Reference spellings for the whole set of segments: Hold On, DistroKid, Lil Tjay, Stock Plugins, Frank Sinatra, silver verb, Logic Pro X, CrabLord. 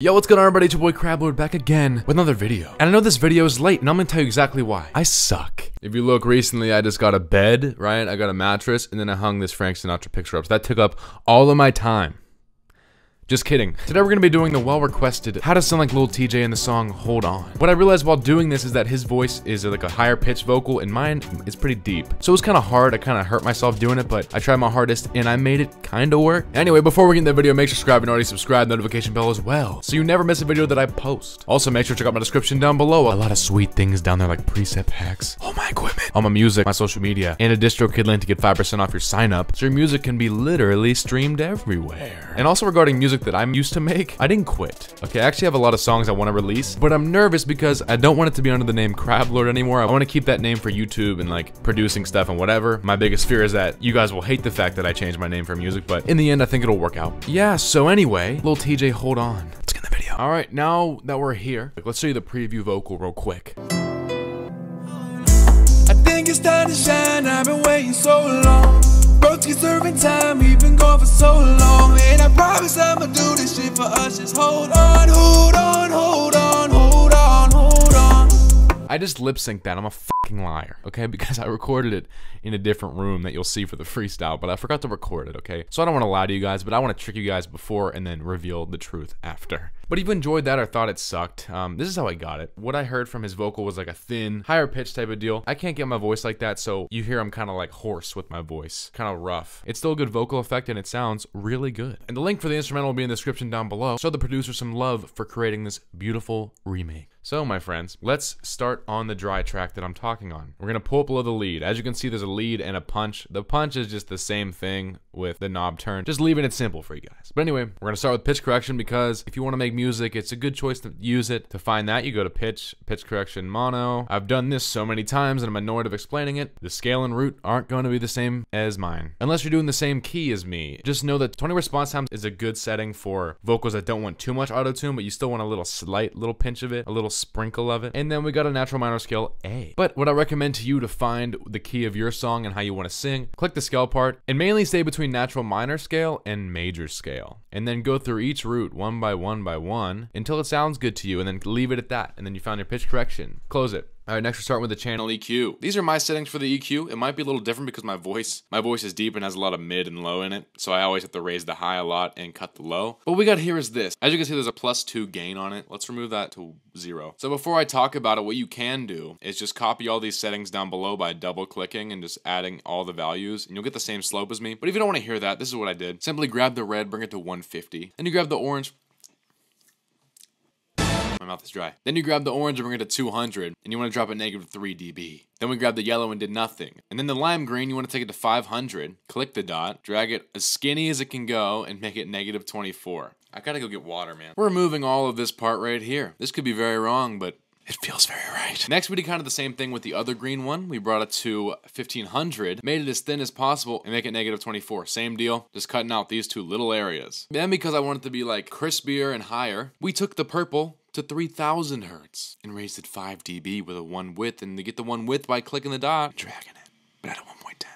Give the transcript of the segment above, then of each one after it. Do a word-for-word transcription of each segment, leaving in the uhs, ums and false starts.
Yo, what's going on everybody, it's your boy CrabLord back again with another video. And I know this video is late and I'm gonna tell you exactly why. I suck. If you look recently, I just got a bed, right? I got a mattress and then I hung this Frank Sinatra picture up. So that took up all of my time. Just kidding. Today we're gonna be doing the well-requested how to sound like Lil Tjay in the song Hold On. What I realized while doing this is that his voice is like a higher pitched vocal and mine is pretty deep. So it was kind of hard, I kind of hurt myself doing it, but I tried my hardest and I made it kind of work. Anyway, before we get into the video, make sure to subscribe and already subscribe, notification bell as well, so you never miss a video that I post. Also, make sure to check out my description down below. A lot of sweet things down there like preset packs, all my equipment, all my music, my social media, and a DistroKid link to get five percent off your sign up, so your music can be literally streamed everywhere. And also regarding music that I'm used to make, I didn't quit. Okay, I actually have a lot of songs I want to release, but I'm nervous because I don't want it to be under the name CrabLord anymore. I want to keep that name for YouTube and like producing stuff and whatever. My biggest fear is that you guys will hate the fact that I changed my name for music, but in the end, I think it'll work out. Yeah, so anyway, Lil Tjay, hold on. Let's get in the video. All right, now that we're here, let's show you the preview vocal real quick. I think it's time to shine, I've been waiting so long. Broski serving time, we've been gone for so long. And I promise I'ma do this shit for us. Just hold on, hold on, hold on, hold on, hold on. I just lip synced that. I'm a fucking liar, okay? Because I recorded it in a different room that you'll see for the freestyle, but I forgot to record it, okay? So I don't want to lie to you guys, but I want to trick you guys before and then reveal the truth after. But if you enjoyed that or thought it sucked, um, this is how I got it. What I heard from his vocal was like a thin, higher pitch type of deal. I can't get my voice like that, so you hear I'm kind of like hoarse with my voice, kind of rough. It's still a good vocal effect and it sounds really good. And the link for the instrumental will be in the description down below. Show the producer some love for creating this beautiful remake. So my friends, let's start on the dry track that I'm talking on. We're gonna pull up below the lead. As you can see, there's a lead and a punch. The punch is just the same thing with the knob turn, just leaving it simple for you guys. But anyway, we're gonna start with pitch correction because if you wanna make music, it's a good choice to use it. To find that, you go to pitch, pitch correction, mono. I've done this so many times and I'm annoyed of explaining it. The scale and root aren't going to be the same as mine. Unless you're doing the same key as me, just know that twenty response times is a good setting for vocals that don't want too much auto-tune, but you still want a little slight little pinch of it, a little sprinkle of it. And then we got a natural minor scale A. But what I recommend to you to find the key of your song and how you want to sing, click the scale part and mainly stay between natural minor scale and major scale. And then go through each root one by one by one. one until it sounds good to you, and then leave it at that, and then you found your pitch correction. Close it. All right, next we're starting with the channel E Q. These are my settings for the E Q. It might be a little different because my voice, my voice is deep and has a lot of mid and low in it, so I always have to raise the high a lot and cut the low. What we got here is this. As you can see, there's a plus two gain on it. Let's remove that to zero. So before I talk about it, what you can do is just copy all these settings down below by double clicking and just adding all the values, and you'll get the same slope as me. But if you don't want to hear that, this is what I did. Simply grab the red, bring it to one fifty, and you grab the orange, mouth is dry. Then you grab the orange and bring it to two hundred, and you want to drop it negative three D B. Then we grab the yellow and did nothing. And then the lime green, you want to take it to five hundred, click the dot, drag it as skinny as it can go, and make it negative twenty-four. I gotta go get water, man. We're removing all of this part right here. This could be very wrong, but it feels very right. Next, we did kind of the same thing with the other green one. We brought it to fifteen hundred, made it as thin as possible, and make it negative twenty-four. Same deal, just cutting out these two little areas. Then because I want it to be like crispier and higher, we took the purple to three thousand hertz and raised it five D B with a one width, and to get the one width by clicking the dot, dragging it, but at a one point ten.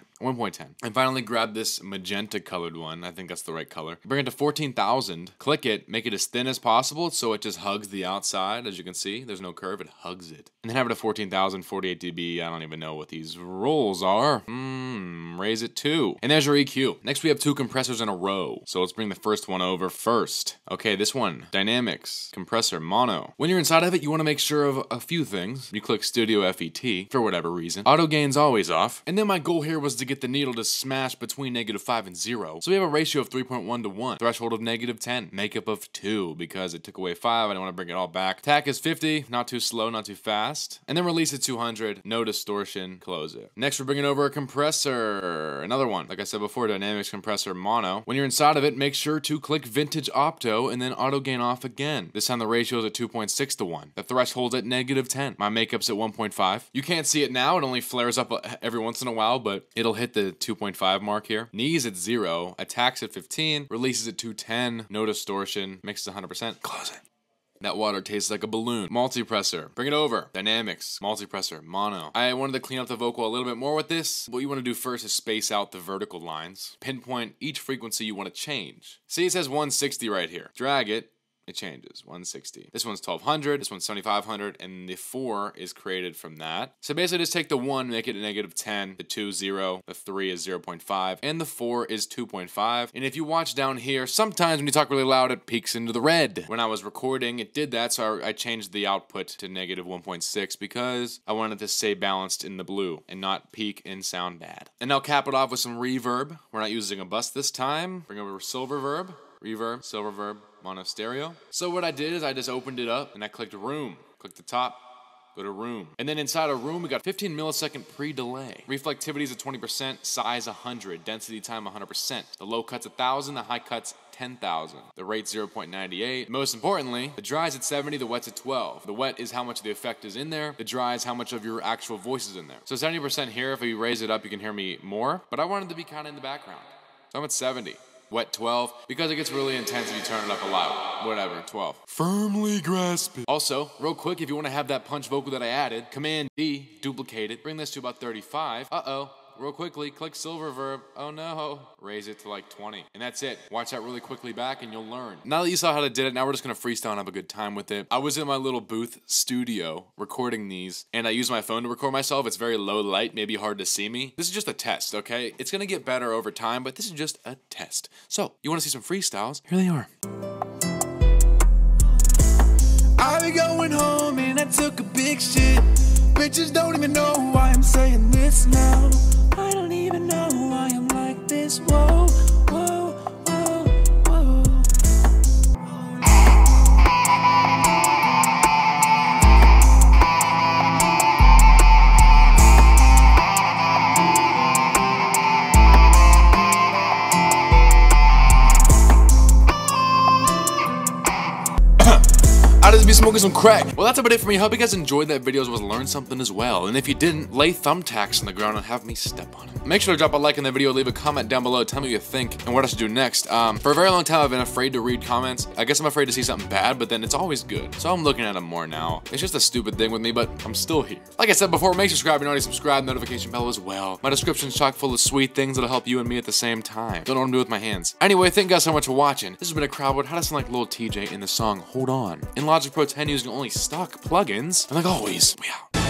And finally grab this magenta colored one, I think that's the right color. Bring it to fourteen thousand, click it, make it as thin as possible so it just hugs the outside. As you can see, there's no curve, it hugs it. And then have it at fourteen thousand, forty-eight D B, I don't even know what these rolls are. Hmm, raise it too. And there's your E Q. Next we have two compressors in a row. So let's bring the first one over first. Okay, this one, dynamics, compressor, mono. When you're inside of it, you wanna make sure of a few things. You click Studio F E T for whatever reason. Auto gain's always off. And then my goal here was to get Get the needle to smash between negative five and zero. So we have a ratio of three point one to one, threshold of negative ten, makeup of two, because it took away five, I don't wanna bring it all back. Attack is fifty, not too slow, not too fast. And then release at two hundred, no distortion, close it. Next, we're bringing over a compressor, another one. Like I said before, dynamics, compressor, mono. When you're inside of it, make sure to click vintage opto and then auto gain off again. This time the ratio is at two point six to one. The threshold's at negative ten. My makeup's at one point five. You can't see it now, it only flares up every once in a while, but it'll hit hit the two point five mark here. Knees at zero, attacks at fifteen, releases at two ten, no distortion, mixes one hundred percent, close it. That water tastes like a balloon. Multipressor, bring it over. Dynamics, multipressor, mono. I wanted to clean up the vocal a little bit more with this. What you wanna do first is space out the vertical lines. Pinpoint each frequency you wanna change. See, it says one sixty right here. Drag it, It changes, one sixty. This one's twelve hundred, this one's seventy-five hundred, and the four is created from that. So basically just take the one, make it a negative ten, the two, zero, the three is zero point five, and the four is two point five. And if you watch down here, sometimes when you talk really loud, it peaks into the red. When I was recording, it did that, so I, I changed the output to negative one point six because I wanted to stay balanced in the blue and not peak and sound bad. And I'll cap it off with some reverb. We're not using a bus this time. Bring over silver verb, reverb, silver verb, mono stereo. So what I did is I just opened it up and I clicked room, click the top, go to room. And then inside of room, we got fifteen millisecond pre-delay. Reflectivity is at twenty percent, size one hundred, density time one hundred percent. The low cuts one thousand, the high cuts ten thousand. The rate zero point nine eight. Most importantly, the dry is at seventy, the wet's at twelve. The wet is how much of the effect is in there. The dry is how much of your actual voice is in there. So seventy percent here, if we raise it up, you can hear me more, but I wanted to be kind of in the background. So I'm at seventy. Wet twelve, because it gets really intense if you turn it up a lot. Whatever, twelve. Firmly grasp it. Also, real quick, if you want to have that punch vocal that I added, Command D, duplicate it, bring this to about thirty-five. Uh-oh, real quickly, click silver verb. Oh no. Raise it to like twenty. And that's it. Watch that really quickly back and you'll learn. Now that you saw how to did it, now we're just gonna freestyle and have a good time with it. I was in my little booth studio recording these, and I used my phone to record myself. It's very low light, maybe hard to see me. This is just a test, okay? It's gonna get better over time, but this is just a test. So, you wanna see some freestyles? Here they are. I be going home and I took a big shit. Bitches don't even know why I'm saying this now. I don't even know why I'm like this. Whoa, whoa, whoa, whoa. I just be smoking some crack. Well, that's about it for me. Hope you guys enjoyed that video as well as learned something as well. And if you didn't, lay thumbtacks on the ground and have me step on them. Make sure to drop a like on the video, leave a comment down below, tell me what you think and what I should do next. Um, for a very long time, I've been afraid to read comments. I guess I'm afraid to see something bad, but then it's always good. So I'm looking at them more now. It's just a stupid thing with me, but I'm still here. Like I said before, make sure to subscribe and already subscribe, notification bell as well. My description's chock full of sweet things that'll help you and me at the same time. Don't know what I'm doing with my hands. Anyway, thank you guys so much for watching. This has been a CrabLord, how to sound like Lil Tjay in the song, Hold On. In Logic Pro ten using only stock plugins. And like always, we out.